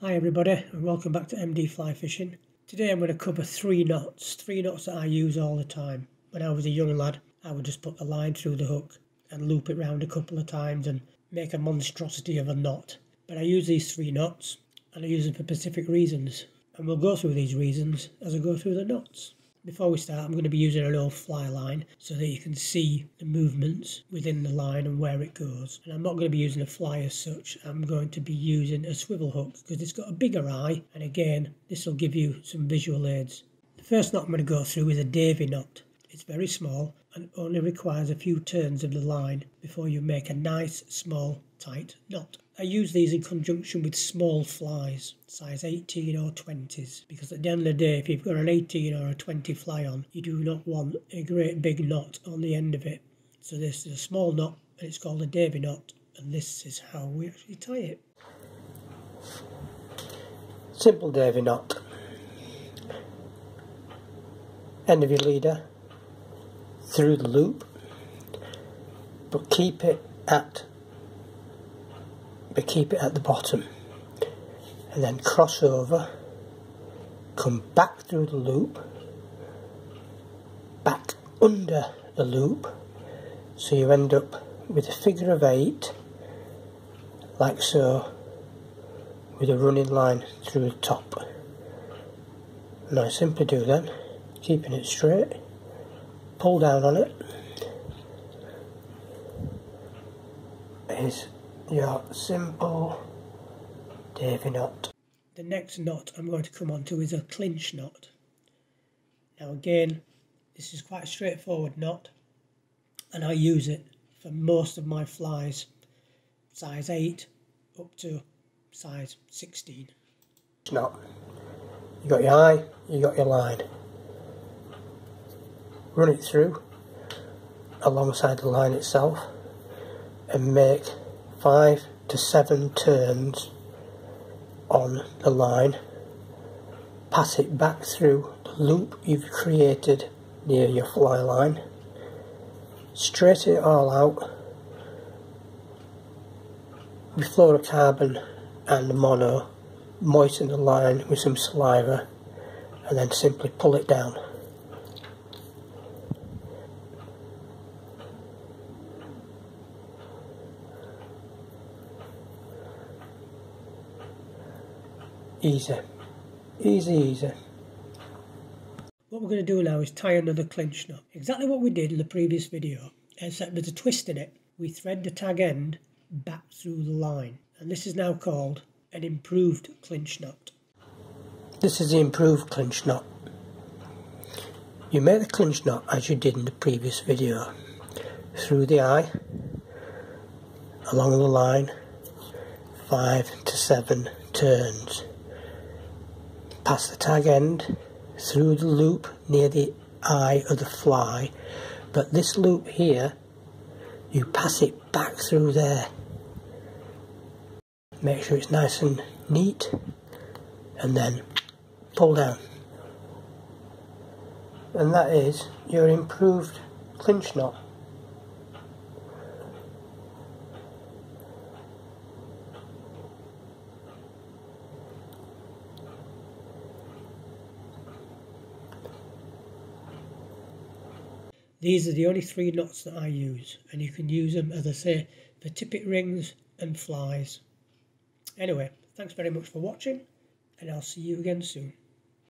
Hi everybody, and welcome back to MD Fly Fishing. Today I'm going to cover three knots that I use all the time. When I was a young lad, I would just put the line through the hook and loop it round a couple of times and make a monstrosity of a knot. But I use these three knots, and I use them for specific reasons. And we'll go through these reasons as I go through the knots. Before we start, I'm going to be using an old fly line so that you can see the movements within the line and where it goes. And I'm not going to be using a fly as such, I'm going to be using a swivel hook because it's got a bigger eye, and again this will give you some visual aids. The first knot I'm going to go through is a Davy knot. It's very small and only requires a few turns of the line before you make a nice small tight knot. I use these in conjunction with small flies, size 18 or 20s, because at the end of the day, if you've got an 18 or a 20 fly on, you do not want a great big knot on the end of it. So this is a small knot, and it's called a Davy knot, and this is how we actually tie it. Simple Davy knot. End of your leader, through the loop, but keep it at the bottom, and then cross over, come back through the loop, back under the loop, so you end up with a figure of 8 like so, with a running line through the top. And I simply do that, keeping it straight, pull down on it. Is your simple Davy knot. The next knot I'm going to come on to is a clinch knot. Now again, this is quite a straightforward knot, and I use it for most of my flies, size 8 up to size 16. Knot. You got your eye, you got your line. Run it through alongside the line itself and make 5 to 7 turns on the line, pass it back through the loop you've created near your fly line, straighten it all out with fluorocarbon and mono, moisten the line with some saliva, and then simply pull it down. Easy. What we're going to do now is tie another clinch knot. Exactly what we did in the previous video, except there's a twist in it. We thread the tag end back through the line, and this is now called an improved clinch knot. This is the improved clinch knot. You make the clinch knot as you did in the previous video, through the eye, along the line, 5 to 7 turns. Pass the tag end through the loop near the eye of the fly, but this loop here, you pass it back through there. Make sure it's nice and neat, and then pull down. And that is your improved clinch knot. These are the only three knots that I use, and you can use them, as I say, for tippet rings and flies. Anyway, thanks very much for watching, and I'll see you again soon.